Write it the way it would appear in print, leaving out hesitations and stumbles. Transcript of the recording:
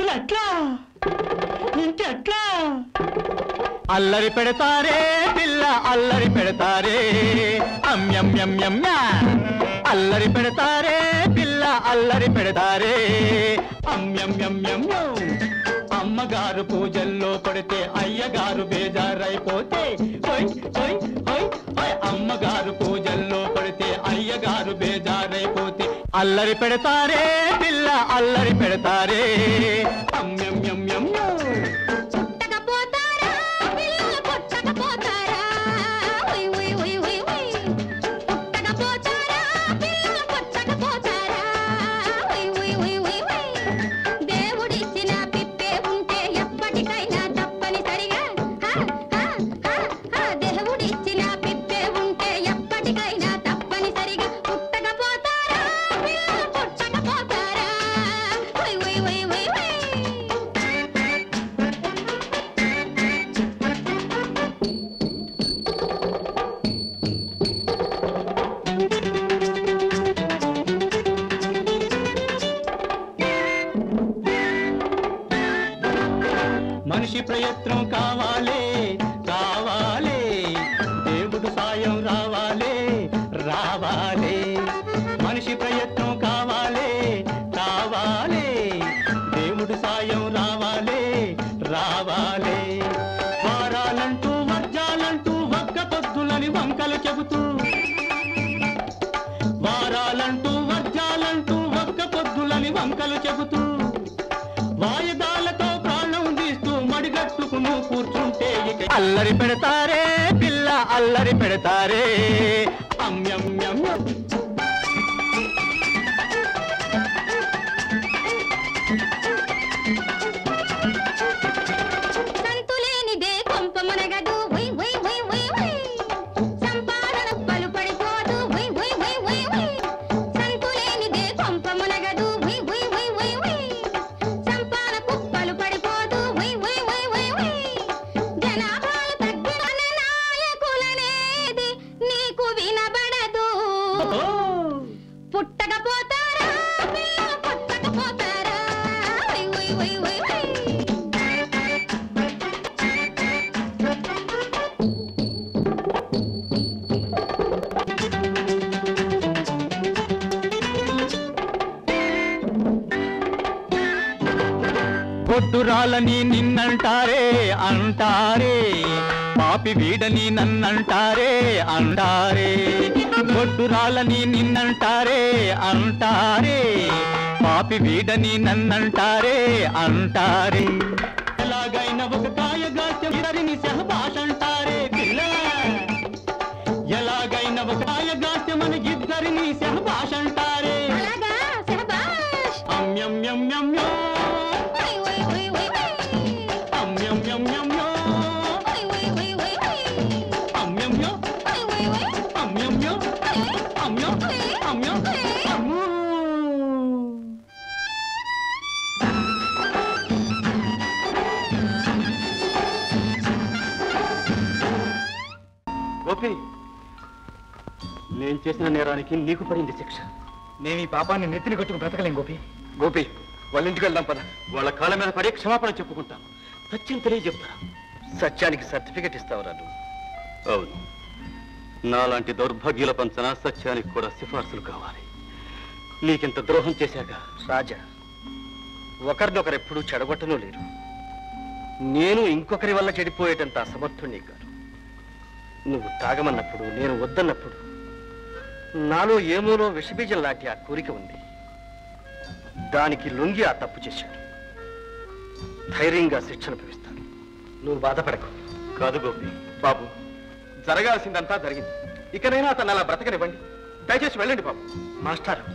అసలు అట్లా ఇంటి అట్లా అల్లరి పెడతారే పిల్ల అల్లరి పెడతారే అమ్యం యమ్ యమ్ అల్లరి పెడతారే పిల్ల అల్లరి పెడతారే అమ్యం యమ్ యమ్ అమ్మగారు పూజల్లో పడితే అయ్యగారు బేజారైపోతే ఓయ్ ఓయ్ ఓయ్ ఓయ్ అమ్మగారు పూజల్లో పడితే అయ్యగారు బేజారైపోతే అల్లరి పెడతారే పిల్ల అల్లరి పెడతారే అమ్యం యమ్ యమ్ అల్లరి పెడతారే పిల్ల అల్లరి పెడతారే అమ్యం యమ్ नी निन्नंटारे अंटारे पापी वीडनी नन्नंटारे अंटारे बोट्टुरालनी निन्नंटारे अंटारे पापी वीडनी नन्नंटारे अंटारे एलागैना ओक कायगा चेंदरिनी सहभाष अंटारे पिल्ला एलागैना ओक कायगा चेंदरिनी सहभाष अंटारे अलागा सहभाष अम्यम यम यम చేసిన నేరానికి నీకు పడింది శిక్ష. నేను ఈ పాపాన్ని నెత్తిని కట్టుకు బ్రతకలేం గోపి. గోపి వాళ్ళ ఇంటికి వెళ్దాం పద. వాళ్ళ కాళ్ళ మీద పడి క్షమాపణ చెప్పుకుంటాను. సత్యం తెలియజెప్తాను. సత్యానికి సర్టిఫికెట్ ఇస్తావరా నువ్వు? అవును, నాలాంటి దౌర్భాగ్యుల పంచన సత్యానికి కూడా సిఫార్సులు కావాలి. నీకింత ద్రోహం చేశాక రాజా, ఒకరినొకరు ఎప్పుడూ చెడగొట్టనూ లేరు. నేను ఇంకొకరి వల్ల చెడిపోయేటంత అసమర్థుణ్ణి కాదు. నువ్వు తాగమన్నప్పుడు, నేను వద్దన్నప్పుడు నాలో ఏమోనో విషబీజం లాంటి ఆ కోరిక ఉంది. దానికి లొంగి ఆ తప్పు చేశాడు. ధైర్యంగా శిక్షణ భవిస్తాను. నువ్వు బాధపడకు. కాదు గోపి బాబు, జరగాల్సిందంతా జరిగింది. ఇకనైనా అతను అలా బ్రతకనివ్వండి. దయచేసి వెళ్ళండి బాబు. మాస్టారు,